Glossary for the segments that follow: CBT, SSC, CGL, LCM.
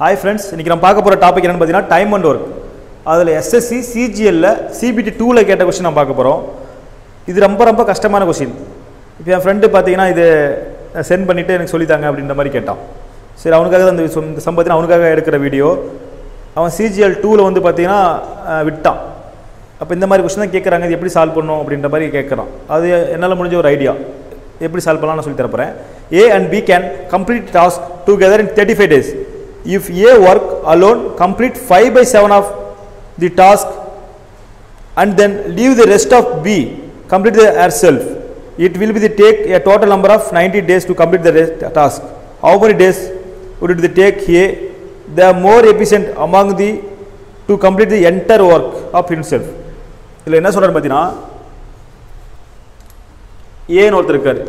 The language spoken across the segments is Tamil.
Hi friends, today we will talk about topic time and work. That is SSC, CGL, CBT 2 like question. This is a customer question. If you have a friend, send it and tell them. So, the video. CGL 2 is A and B can complete tasks together in 35 days. If A work alone, complete 5/7 of the task and then leave the rest of B, complete herself. It will be take a total number of 90 days to complete the task. How many days would it take A? They are more efficient among the to complete the entire work of himself. Illa enna solra pathina A nu orthu irukkaru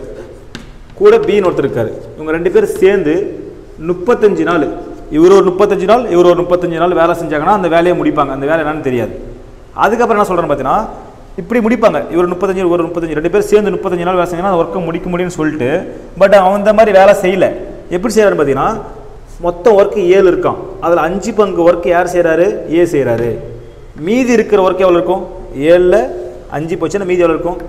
kuda B nu orthu irukkaru ivanga rendu per sendu 35 நாள் இவரோ 35 நாள் இவரோ 35 நாள் வேலை செஞ்சாங்கனா அந்த வேலையை முடிப்பாங்க அந்த வேலை என்னன்னு தெரியாது அதுக்கு அப்புறம் என்ன சொல்றேன்னு பார்த்தீனா இப்படி முடிப்பாங்க இவரோ 35 இவரோ 35 ரெண்டு பேர் சேர்ந்து 35 நாள் வேலை செஞ்சாங்கனா அந்த வர்க்க முடிக்க முடியும்னு சொல்லிட்டு பட் அவன் அந்த மாதிரி வேலை செய்யல எப்படி செய்றாரு பார்த்தீனா மொத்த வர்க் 7 இருக்கும் அதுல 5 பங்கு வர்க் யார் செய்றாரு A செய்றாரு மீதி இருக்கிற வர்க் எவ்வளவு இருக்கும் 7 ல 5 போச்சுனா மீதி எவ்வளவு இருக்கும்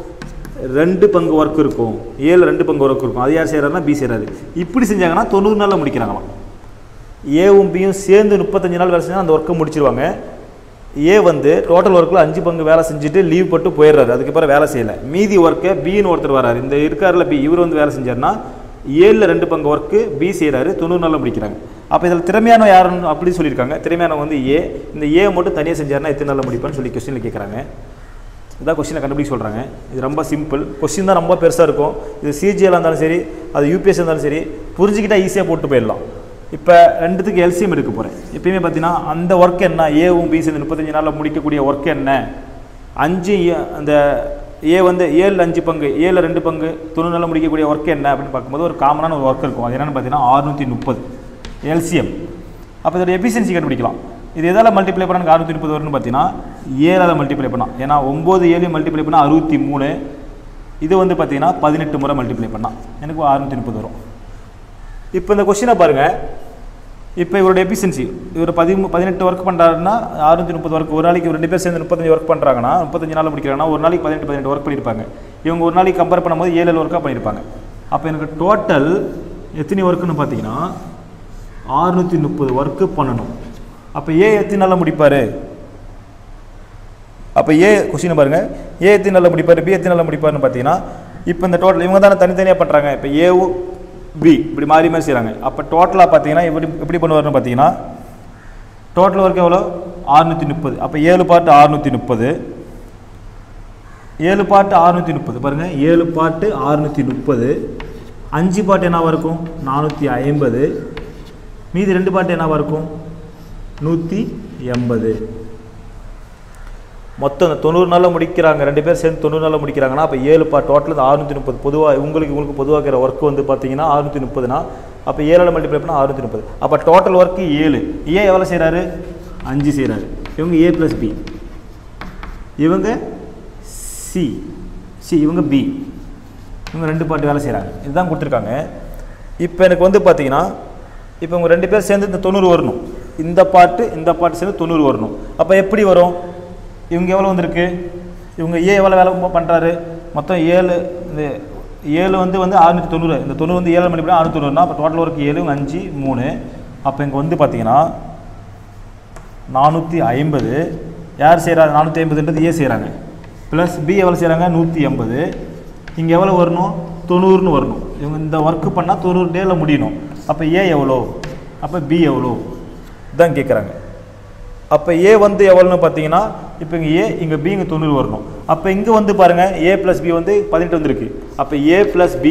2 பங்கு work இருக்கும் 7 ல 2 பங்கு work இருக்கும் அது யார் செய்றாருன்னா B செய்றாரு இப்படி செஞ்சாங்கன்னா 90 நாள்ல முடிக்கறாங்க A உம் B உம் சேர்ந்து 35 நாள் வேலை செஞ்சா அந்த work முடிச்சிடுவாங்க A total workல 5 பங்கு வேலை செஞ்சிட்டு லீவ் போட்டு போயிடுறாரு அதுக்கு அப்புறம் வேலை செய்யல மீதி work B னு ஒருத்தர் வராரு இந்த இருக்கார்ல B இவர வேலை செஞ்சாருன்னா 7 ல 2 பங்கு work B செய்றாரு 90 நாள்ல முடிக்கறாங்க அப்ப இதல திறமையான யாருன்னு அப்படி சொல்லி இருக்காங்க திறமையான A இந்த A மட்டும் தனியா செஞ்சாருன்னா எத்தனை நாள்ல முடிப்பான்னு சொல்லி क्वेश्चनல கேக்குறாங்க This question is very simple. The question is very simple. This is CGL and UPS. It is easy to put it. Now, we have to do LCM. Now, the work is A and B. The If you multiply this, you can multiply this. If you multiply this, you can multiply this. If you multiply this, you can multiply this. Now, the question is the efficiency. If you work 18 work, you can அப்ப A எத்தனை நாள்ல முடிப்பாரு அப்ப A क्वेश्चन பாருங்க A எத்தனை நாள்ல முடிப்பாரு B எத்தனை நாள்ல முடிப்பாருன்னு பாத்தீங்கன்னா இப்போ இந்த டோட்டல் இவங்க தான தனித்தனியா பண்றாங்க இப்போ A B இப்படி மாறி மாறி செய்றாங்க அப்ப டோட்டலா பாத்தீங்கன்னா எப்படி பண்ணுவாருன்னு பாத்தீங்கன்னா டோட்டல் வர்க் எவ்வளவு 630 அப்ப 7 பார்ட் 630 7 பார்ட் 630 பாருங்க 7 பார்ட் 630 5 பார்ட் என்னவா இருக்கும் 450 மீதி 2 பார்ட் என்னவா இருக்கும் 180 மொத்தம் 90 நாள்ல முடிக்கறாங்க ரெண்டு பேர் சேர்ந்து 90 நாள்ல முடிக்கறாங்கனா அப்ப 7 பார்ட் டோட்டல் 630 பொதுவா உங்களுக்கு பொதுவாக்குற work பாத்தீங்கன்னா 630 னா அப்ப 7 ல மல்டிப்ளை பண்ணா 630 அப்ப டோட்டல் work 7 A எவ்வளவு செய்றாரு 5 செய்றாரு இவங்க A + B இவங்க C இவங்க B இவங்க ரெண்டு பார்ட் வேலை செய்றாங்க இதுதான் கொடுத்திருக்காங்க இப்போ எனக்கு பாத்தீங்கன்னா இப்போ இவங்க ரெண்டு பேர் சேர்ந்து 90 வரணும் இந்த பார்ட் சேர்ந்து 90 வரணும் அப்ப எப்படி வரும் இவங்க எவ்வளவு வந்திருக்கு இவங்க A எவ்வளவு வேலை பண்றாரு மொத்தம் 7 இந்த 7 690 இந்த 90 7 மணி பண்ணா 690 னா அப்ப டோட்டல் வர்க் 7 5 3 அப்ப இங்க பாத்தீங்கன்னா 450 யார் செய்றாரு 450 ன்றது A செய்றாங்க பிளஸ் B எவ்வளவு செய்றாங்க 180 இங்க எவ்வளவு வரணும் 90 னு வரணும் இவங்க இந்த வர்க் பண்ணா 90 டேல முடியணும் அப்ப A எவ்வளவு அப்ப B எவ்வளவு தான் கேக்குறாங்க அப்ப A எவ்வளவுன்னு பாத்தீங்கன்னா இப்போ இங்க A இங்க B இங்க 90 வரணும் அப்ப இங்க பாருங்க A + B 18 வந்திருக்கு அப்ப A + B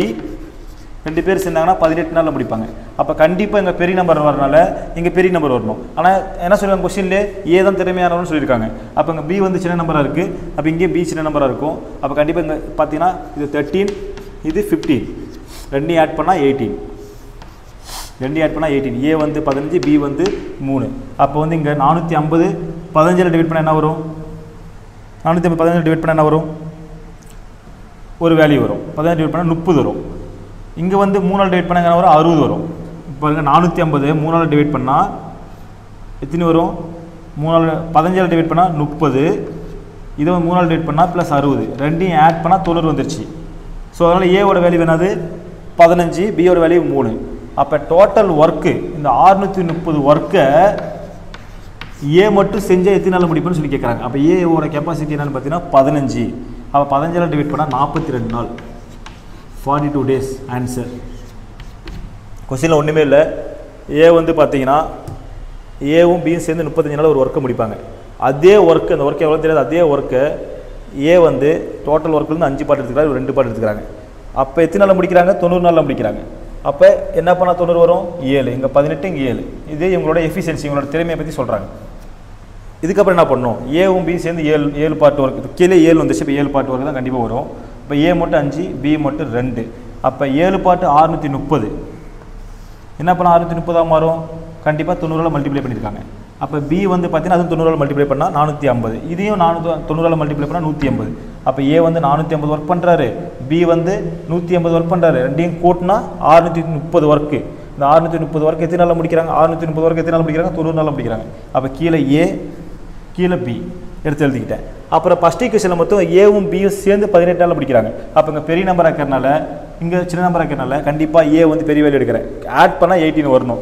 ரெண்டு பேர் சேர்ந்தாங்கன்னா 18 நாள்ல முடிப்பாங்க அப்ப கண்டிப்பா இங்க பெரிய நம்பர் வரனால இங்க பெரிய நம்பர் வரணும் ஆனா என்ன சொல்றாங்க क्वेश्चनல A தான் திறமையானவன்னு சொல்லிருக்காங்க அப்ப இங்க B சின்ன நம்பரா இருக்கு அப்ப இங்க B சின்ன நம்பரா இருக்கும் அப்ப கண்டிப்பா இங்க பாத்தீங்கன்னா இது 13 இது 15 ரெண்டையும் ஆட் பண்ணா 18 2 add பண்ணா 18 A 15 B 3 அப்ப இங்க 450 15 ல டிவைட் பண்ணா என்ன வரும் 450 15 ல டிவைட் பண்ணா என்ன வரும் ஒரு வேல்யூ வரும் 15 டிவைட் பண்ணா 30 வரும் இங்க 3 ஆல் டிவைட் பண்ணா என்ன வரும் 60 வரும் பாருங்க 450 3 ஆல் டிவைட் பண்ணா எத்தனை வரும் 3 15 டிவைட் பண்ணா 30 இத 3 ஆல் டிவைட் பண்ணா +60 ரெண்டையும் ஆட் பண்ணா 90 வந்துருச்சு சோ அதனால a ஓட வேல்யூ என்னது 15 b ஓட வேல்யூ 3 அப்ப டோட்டல் வர்க் இந்த 630 வர்க்க a மட்டும் செஞ்சா எத்தனை நாள் முடிப்பன்னு சொல்லி கேக்குறாங்க அப்ப a ஓட கெபாசிட்டி என்னன்னு பார்த்தீங்கன்னா 15 அப்ப 15 ஆல் டிவைட் பண்ணா 42 நாள் 42 days answer क्वेश्चन ஒண்ணுமே இல்ல a வந்து பாத்தீங்கன்னா a உம் b உம் சேர்ந்து 35 நாள்ல ஒரு வர்க்க முடிப்பாங்க அதே வர்க்க அந்த வர்க்க எவ்வளவு தெரியாது அதே வர்க்க a வந்து டோட்டல் வர்க்ல இருந்து 5 பார்ட் எடுத்துக்கறாங்க 2 பார்ட் எடுத்துக்கறாங்க அப்ப எத்தனை நாள்ல முடிக்கறாங்க 90 நாள்ல முடிக்கறாங்க அப்ப என்ன பண்ணா 90 வரும் 7 இங்க 18 இங்க 7 இது இவங்களோட எஃபிஷியன்சி இவங்களோட திறமையை பத்தி சொல்றாங்க இதுக்கு அப்புறம் என்ன பண்ணனும் a உம் b சேர்ந்து 7 பார்ட் வர்க் கீழே 7 வந்துச்சு அப்ப 7 பார்ட் வர்க் தான் கண்டிப்பா வரும் அப்ப a மட்டும் 5 b மட்டும் 2 அப்ப 7 பார்ட் 630 என்ன பண்ணா 630 ஆ மாறும் கண்டிப்பா 90 ஆல மல்டிப்ளை பண்ணிருக்காங்க அப்ப b வந்து பாத்தீன்னா அது 90 ஆல மல்டிப்ளை பண்ணா 450 இதையும் 90 ஆல மல்டிப்ளை பண்ணா 180 அப்ப a வந்து 450 வர்க் பண்றாரு b வந்து 180 வர்க் பண்றாரு ரெண்டையும் கூட்டினா 630 வர்க் இந்த 630 வர்க் எத்தனை நாள்ல முடிக்கறாங்க 630 வர்க் எத்தனை நாள்ல முடிக்கறாங்க 90 நாள்ல முடிக்கறாங்க அப்ப கீழ a கீழ b எடுத்து எழுதிட்டேன் அப்புறம் ஃபர்ஸ்ட் ஈக்குவேஷன்ல மொத்தம் a உம் b உம் சேர்ந்து 18 நாள்ல முடிக்கறாங்க அப்ப இங்க பெரிய நம்பரா இருக்கறனால இங்க சின்ன நம்பரா இருக்கறனால கண்டிப்பா a வந்து பெரிய வேல்யூ எடுக்கறேன் ஆட் பண்ணா 18 வரணும்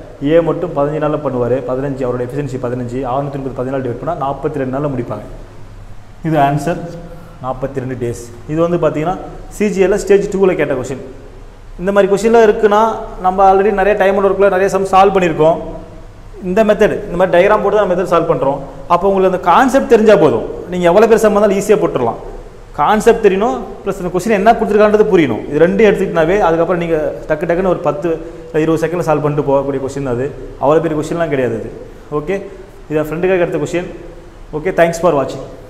a மட்டும் 15 நாள்ல பண்ணுவாரு 15 அவரோட எஃபிஷியன்சி 15 630 14 டிவைட் பண்ணா 42 நாள்ல முடிப்பாங்க இது ஆன்சர் 42 டேஸ் இது வந்து பாத்தீங்கன்னா CGL ஸ்டேஜ் 2 ல கேட்ட क्वेश्चन இந்த மாதிரி क्वेश्चनலாம் இருக்குனா நம்ம ஆல்ரெடி நிறைய டைம் வர்க்ல நிறைய சம் சால்வ் பண்ணிருக்கோம் இந்த மெத்தட் இந்த மாதிரி டயகிராம் போட்டு தான் மெத்தட் சால்வ் பண்றோம் அப்ப உங்களுக்கு அந்த கான்செப்ட் தெரிஞ்சா போதும் நீங்க எவ்வளவு பெரிய சம் வந்தாலும் ஈஸியா போட்டுறலாம் கான்செப்ட் தெரியும் ப்ளஸ் இந்த क्वेश्चन என்ன கொடுத்திருக்கான்றது புரியணும் இது ரெண்டு எடுத்துக்கிட்டனாவே அதுக்கு அப்புறம் நீங்க டக்கு டக்குன்னு ஒரு 10 20 செகண்ட்ல சால்வ் பண்ணிட்டு போகக்கூடிய क्वेश्चन அது அவ்வளவு பெரிய क्वेश्चनலாம் கிடையாது இது ஓகே இது ஃப்ரெண்டுக்காக எடுத்த question okay thanks for watching